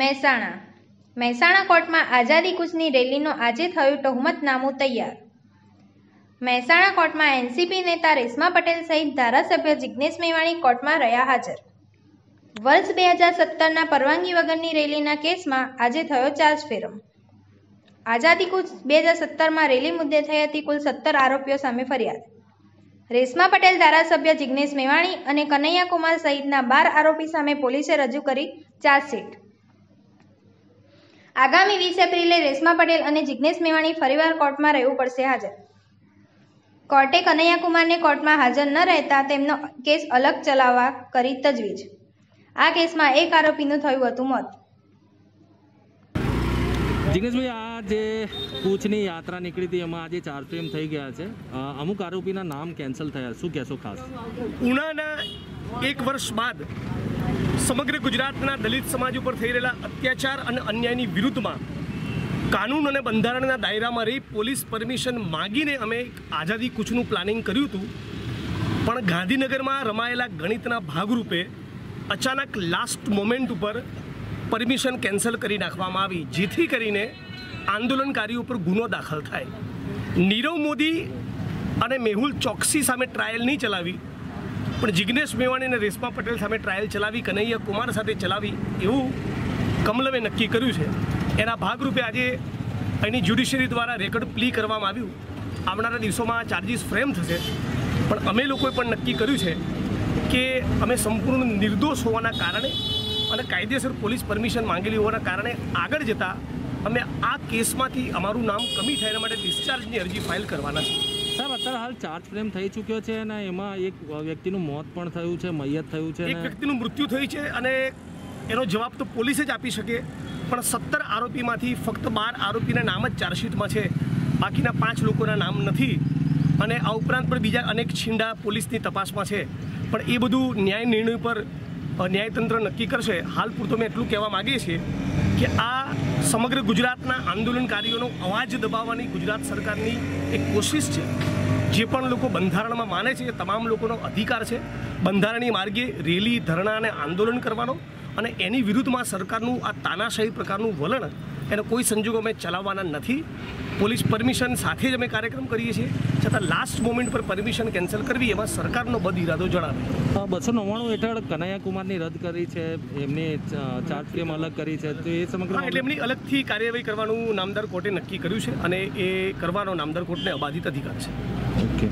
મહેસાણા કોર્ટમાં આઝાદી કૂચની રેલીનો આજે થયું તહોમતનામું તૈયાર. મહેસાણા કોર્ટમાં એનસીપી નેતા રેશમા પટેલ સહિત ધારાસભ્ય જિગ્નેશ મેવાણી કોર્ટમાં રહ્યા હાજર. વર્ષ 2017ના પરવાનગી વગરની રેલીના કેસમાં આજે થયો ચાર્જફેરો. આઝાદી કૂચ 2017માં રેલી મુદ્દે થઈ હતી કુલ 17 આરોપીઓ સામે ફરિયાદ. રેશમા પટેલ ધારાસભ્ય જિગ્નેશ મેવાણી અને કનૈયા કુમાર સહિતના 12 આરોપી સામે પોલીસે રજૂ કરી ચાર્જશીટ. આગામી 20 એપ્રિલે રેશમા પટેલ અને જિગ્નેશ મેવાણી ફરીવાર કોર્ટમાં રહેવું પડશે હાજર. કોર્ટે કનૈયા કુમારને કોર્ટમાં હાજર ન રહેતા તેમનો કેસ અલગ ચલાવવા કરી તજવીજ. આ કેસમાં એક આરોપીનું થયું હતું મોત. જિગ્નેશભાઈ, આ જે કૂચની યાત્રા નીકળી હતી એમાં આજે ચાર્જફ્રેમ થઈ ગયા છે, અમુક આરોપીના નામ કેન્સલ થયા, શું કહેશો? ખાસ ઉનાના એક વર્ષ બાદ સમગ્ર ગુજરાતના દલિત સમાજ ઉપર થઈ રહેલા અત્યાચાર અને અન્યાયની વિરુદ્ધમાં કાનૂન અને બંધારણના દાયરામાં રહી પોલીસ પરમિશન માગીને અમે એક આઝાદી કૂચનું પ્લાનિંગ કર્યું હતું, પણ ગાંધીનગરમાં રમાયેલા ગણિતના ભાગરૂપે અચાનક લાસ્ટ મોમેન્ટ ઉપર પરમિશન કેન્સલ કરી નાખવામાં આવી, જેથી કરીને આંદોલનકારીઓ ઉપર ગુનો દાખલ થાય. નીરવ મોદી અને મેહુલ ચોકસી સામે ટ્રાયલ નહીં ચલાવી, પણ જિગ્નેશ મેવાણી અને રેશમા પટેલ સામે ટ્રાયલ ચલાવી, કનૈયા કુમાર સાથે ચલાવી, એવું કમલમે નક્કી કર્યું છે. એના ભાગરૂપે આજે એની જ્યુડિશરી દ્વારા રેકર્ડ પ્લી કરવામાં આવ્યું. આવનારા દિવસોમાં ચાર્જીસ ફ્રેમ થશે, પણ અમે લોકોએ પણ નક્કી કર્યું છે કે અમે સંપૂર્ણ નિર્દોષ હોવાના કારણે અને કાયદેસર પોલીસ પરમિશન માંગેલી હોવાના કારણે આગળ જતા અમે આ કેસમાંથી અમારું નામ કમી થાય એના માટે ડિસ્ચાર્જની અરજી ફાઇલ કરવાના છે. સાહેબ, અત્યારે હાલ ચાર્જ ફ્રેમ થઈ ચૂક્યો છે અને એમાં એક વ્યક્તિનું મોત પણ થયું છે, મૈયત થયું છે, એક વ્યક્તિનું મૃત્યુ થયું છે, અને એનો જવાબ તો પોલીસે જ આપી શકે. પણ 17 આરોપીમાંથી ફક્ત 12 આરોપીના નામ જ ચાર્જશીટમાં છે, બાકીના 5 લોકોના નામ નથી. અને આ ઉપરાંત પણ બીજા અનેક છીંડા પોલીસની તપાસમાં છે, પણ એ બધું ન્યાય નિર્ણય પર ન્યાયતંત્ર નક્કી કરશે. હાલ પૂરતો મેં એટલું કહેવા માગીએ છીએ કે આ સમગ્ર ગુજરાતના આંદોલનકારીઓનો અવાજ દબાવવાની ગુજરાત સરકારની એક કોશિશ છે. જે પણ લોકો બંધારણમાં માને છે એ તમામ લોકોનો અધિકાર છે બંધારણીય માર્ગે રેલી, ધરણા અને આંદોલન કરવાનો, અને એની વિરુદ્ધમાં સરકારનું આ તાનાશાહી પ્રકારનું વલણ એને કોઈ સંજોગો અમે ચલાવવાના નથી. પોલીસ પરમિશન સાથે જ અમે કાર્યક્રમ કરીએ છીએ, છતાં લાસ્ટ મોમેન્ટ પર પરમિશન કેન્સલ કરવી એમાં સરકારનો બદ ઇરાદો જણાવે. 299 હેઠળ કનૈયા કુમારની રદ કરી છે, એમની ચાર્જ ફ્રેમ અલગ કરી છે, તો એ સમગ્ર એટલે એમની અલગથી કાર્યવાહી કરવાનું નામદાર કોર્ટે નક્કી કર્યું છે, અને એ કરવાનો નામદાર કોર્ટને અબાધિત અધિકાર છે. ઓકે.